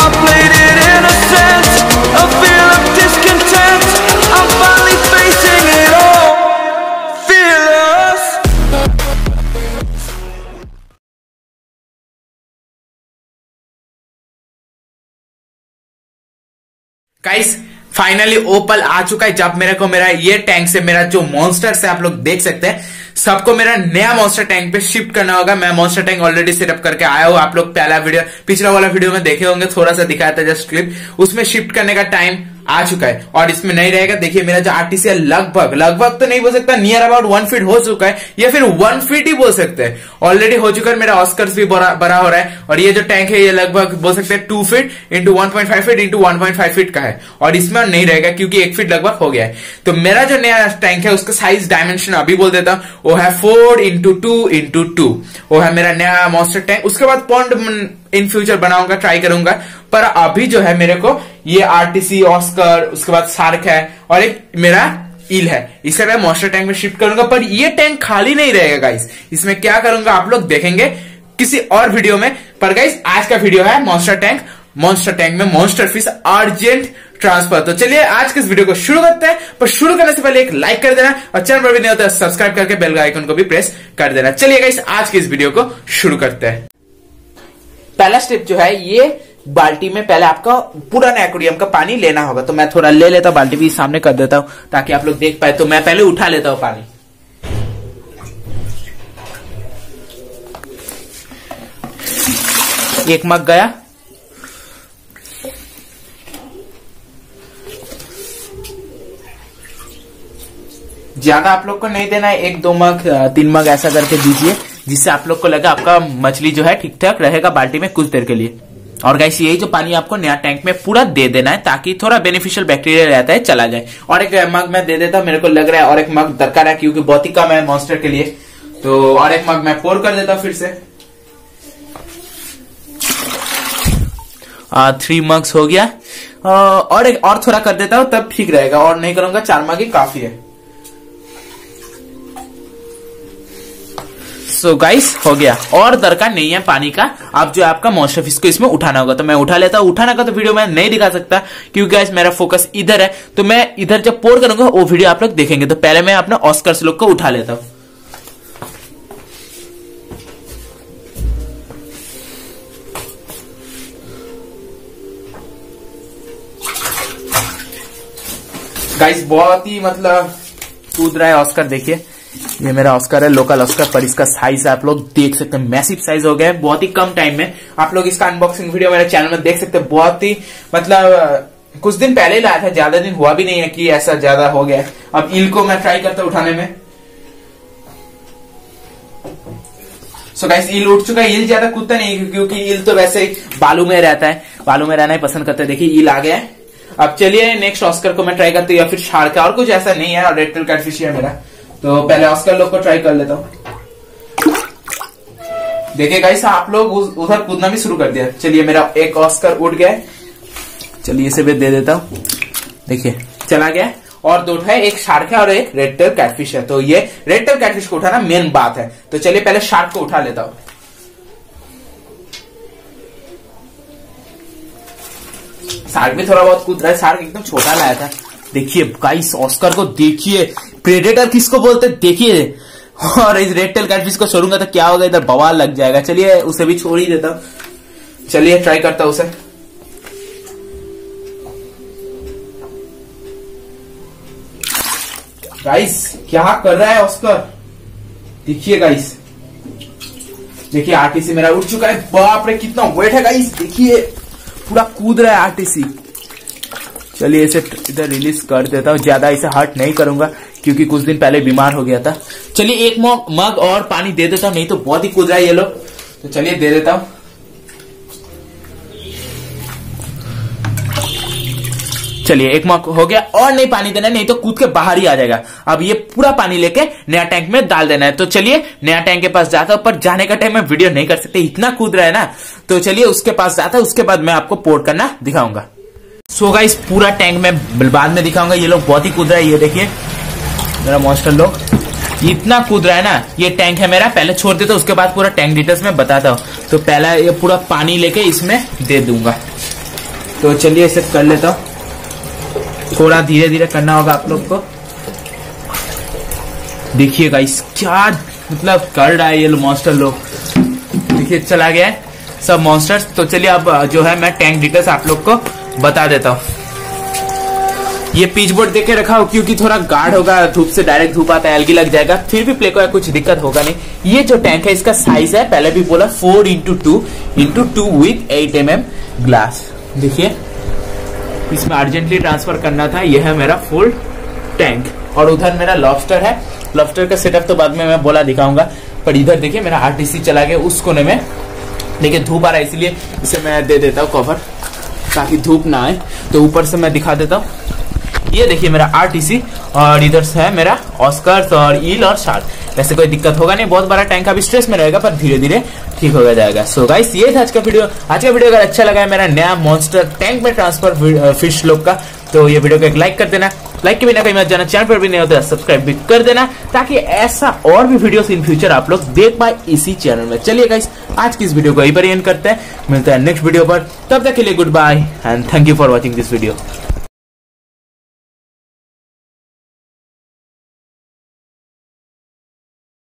I played it innocent, a feel of discontent. I'm finally facing it all, fearless. Guys, finally ओपल आ चुका है। जब मेरे को मेरा ये टैंक से मेरा जो मॉन्स्टर्स है आप लोग देख सकते हैं सबको मेरा नया मॉन्स्टर टैंक पे शिफ्ट करना होगा। मैं मॉन्स्टर टैंक ऑलरेडी सेटअप करके आया हूं। आप लोग पहला वीडियो पिछला वाला वीडियो में देखे होंगे, थोड़ा सा दिखाया था जस्ट क्लिप, उसमें शिफ्ट करने का टाइम आ चुका है और इसमें नहीं रहेगा। देखिए मेरा जो आरटीसी लगभग तो नहीं बोल सकता, नियर अबाउट 1 फीट हो चुका है या फिर 1 फीट ही बोल सकते हैं। ऑलरेडी हो चुका है, मेरा ऑस्कर्स भी बड़ा हो रहा है और ये जो टैंक है ये लगभग बोल सकते हैं 2 फीट इंटू 1.5 फीट का है और इसमें नहीं रहेगा क्योंकि 1 फीट लगभग हो गया है। तो मेरा जो नया टैंक है उसका साइज डायमेंशन अभी बोल देता हूँ, वो है 4 इंटू 2 इंटू 2। वो है मेरा नया मॉन्स्टर टैंक। उसके बाद पॉन्ड इन फ्यूचर बनाऊंगा, ट्राई करूंगा, पर अभी जो है मेरे को ये आरटीसी ऑस्कर उसके बाद सार्क है और एक मेरा ईल है, इसे मैं मॉन्स्टर टैंक में शिफ्ट करूंगा। पर ये टैंक खाली नहीं रहेगा गाइस, इसमें क्या करूंगा आप लोग देखेंगे किसी और वीडियो में। पर गाइस आज का वीडियो है मॉन्स्टर टैंक में मॉन्स्टर फिश अर्जेंट ट्रांसफर। तो चलिए आज के इस वीडियो को शुरू करते हैं, पर शुरू करने से पहले एक लाइक कर देना और चैनल पर भी नहीं होता सब्सक्राइब करके बेल आइकन को भी प्रेस कर देना। चलिए गाइस आज के इस वीडियो को शुरू करते हैं। पहला स्टेप जो है ये बाल्टी में पहले आपका पुराना एक्वेरियम का पानी लेना होगा। तो मैं थोड़ा ले लेता हूँ, बाल्टी भी सामने कर देता हूँ ताकि आप लोग देख पाए। तो मैं पहले उठा लेता हूँ पानी। एक मग गया, ज्यादा आप लोग को नहीं देना है, 1 2 मग 3 मग ऐसा करके दीजिए जिससे आप लोग को लगा आपका मछली जो है ठीक ठाक रहेगा बाल्टी में कुछ देर के लिए। और गाइस यही जो पानी आपको नया टैंक में पूरा दे देना है ताकि थोड़ा बेनिफिशियल बैक्टीरिया रहता है चला जाए। और एक मग मैं दे देता हूँ, मेरे को लग रहा है और एक मग दरकार है क्योंकि बहुत ही कम है मॉन्स्टर के लिए। तो और एक मग मैं पोर कर देता हूँ फिर से। 3 मग्स हो गया और एक और थोड़ा कर देता हूँ तब ठीक रहेगा, और नहीं करूंगा 4 मग ही काफी है। सो गाइस हो गया और दरकार नहीं है पानी का। अब जो आपका मॉन्स्टर फिश को इसमें उठाना होगा तो मैं उठा लेता हूँ। उठाना का तो वीडियो मैं नहीं दिखा सकता क्योंकि गाइस मेरा फोकस इधर है, तो मैं इधर जब पोर करूंगा वो वीडियो आप लोग देखेंगे। तो पहले मैं अपना ऑस्कर्स लोग को उठा लेता हूँ। गाइस बहुत ही मतलब कूद रहा है ऑस्कर। देखिए ये मेरा ऑस्कर है, लोकल ऑस्कर, पर इसका साइज आप लोग देख सकते हैं मैसिव साइज हो गया है बहुत ही कम टाइम में। आप लोग इसका अनबॉक्सिंग वीडियो मेरे चैनल में देख सकते हैं। बहुत ही मतलब कुछ दिन पहले लाया था, ज्यादा दिन हुआ भी नहीं है कि ऐसा ज्यादा हो गया। अब ईल को मैं ट्राई करता हूं उठाने में। सो गाइस ईल उठ चुका है। ईल ज्यादा कूदता नहीं क्योंकि ईल तो वैसे ही बालू में रहता है, बालू में रहना ही पसंद करता है। देखिए ईल आ गया है। अब चलिए नेक्स्ट ऑस्कर को मैं ट्राई करता हूँ या फिर शार्क का, और कुछ ऐसा नहीं है और रेड टेल कैटफिश है मेरा। तो पहले ऑस्कर लोग को ट्राई कर लेता हूं। देखिए गाइस आप लोग उधर कूदना भी शुरू कर दिया। चलिए मेरा एक ऑस्कर उठ गया। चलिए इसे भी दे देता हूं। देखिए चला गया। और 2 है, एक शार्क है और एक रेड टेल कैटफिश है। तो ये रेड टेल कैटफिश को उठाना मेन बात है। तो चलिए पहले शार्क को उठा लेता हूं। शार्क भी थोड़ा बहुत कूद रहा है, शार्क एकदम छोटा लाया था। देखिए गाइस ऑस्कर को देखिए, प्रेडेटर किसको बोलते हैं देखिए। और इस रेड टेल कैटफिश को छोड़ूंगा तो क्या होगा, इधर बवाल लग जाएगा। चलिए उसे भी छोड़ ही देता हूं। चलिए ट्राई करता हूं उसे। गाइस क्या कर रहा है ऑस्कर, देखिए गाइस। देखिए आरटीसी मेरा उठ चुका है। बाप रे कितना वेट है गाइस, देखिए पूरा कूद रहा है आरटीसी। चलिए इसे इधर रिलीज कर देता हूँ, ज्यादा इसे हर्ट नहीं करूंगा क्योंकि कुछ दिन पहले बीमार हो गया था। चलिए एक मग और पानी दे देता हूँ, नहीं तो बहुत ही कूद रहा है ये लोग। तो चलिए दे देता हूँ। चलिए 1 मग हो गया और नहीं पानी देना, नहीं तो कूद के बाहर ही आ जाएगा। अब ये पूरा पानी लेके नया टैंक में डाल देना है। तो चलिए नया टैंक के पास जाता हूं, पर जाने का टाइम में वीडियो नहीं कर सकते, इतना कूद रहा है ना। तो चलिए उसके पास जाता है, उसके बाद मैं आपको पोर करना दिखाऊंगा। सो गाइस पूरा टैंक में बाद में दिखाऊंगा। ये लोग बहुत ही कूद रहा है। ये देखिए मेरा मॉन्स्टर लोग इतना कूद रहा है ना। ये टैंक है मेरा, पहले छोड़ देता हूँ उसके बाद पूरा टैंक डिटेल्स में बताता हूँ। तो पहला ये पूरा पानी लेके इसमें दे दूंगा। तो चलिए इसे कर लेता हूँ, थोड़ा धीरे धीरे करना होगा आप लोग को। देखिए गाइस क्या मतलब कर रहा है ये मॉन्स्टर लोग, देखिए चला गया है सब मॉन्स्टर्स। तो चलिए अब जो है मैं टैंक डिटेल्स आप लोग को बता देता हूँ। ये पीच बोर्ड दे के रखा हो क्योंकि थोड़ा गार्ड होगा, धूप से डायरेक्ट धूप आता है एलगी लग जाएगा, फिर भी प्ले को कुछ दिक्कत होगा नहीं। ये जो टैंक है इसका साइज है पहले भी बोला 4x2x2 विथ 8mm ग्लास। देखिए इसमें अर्जेंटली ट्रांसफर करना था। यह है मेरा फुल टैंक और उधर मेरा लॉबस्टर है। लॉबस्टर का सेटअप तो बाद में मैं बोला दिखाऊंगा, पर इधर देखिए मेरा आरटीसी चला गया उस कोने में। देखिए धूप आ रहा है इसलिए इसे मैं दे देता हूँ कवर ताकि धूप ना आए। तो ऊपर से मैं दिखा देता हूँ, ये देखिए मेरा आरटीसी और इधर से है मेरा ऑस्कर्स और ईल और शार्क। वैसे कोई दिक्कत होगा नहीं, बहुत बड़ा टैंक अभी स्ट्रेस में रहेगा पर धीरे धीरे ठीक हो जाएगा। सो गाइस ये था आज का वीडियो। आज का वीडियो अगर अच्छा लगा है मेरा नया मॉन्स्टर टैंक में ट्रांसफर फिश लोग का, तो ये वीडियो को एक लाइक कर देना। लाइक के बिना कहीं मत जाना, चैनल पर भी नहीं होता सब्सक्राइब भी कर देना ताकि ऐसा और भी वीडियोस इन फ्यूचर आप लोग देख पाए इसी चैनल में। चलिए गाइस आज की इस वीडियो को यहीं पर एंड करते हैं, मिलते हैं नेक्स्ट वीडियो पर। तब तक के लिए good bye and thank you for watching this video.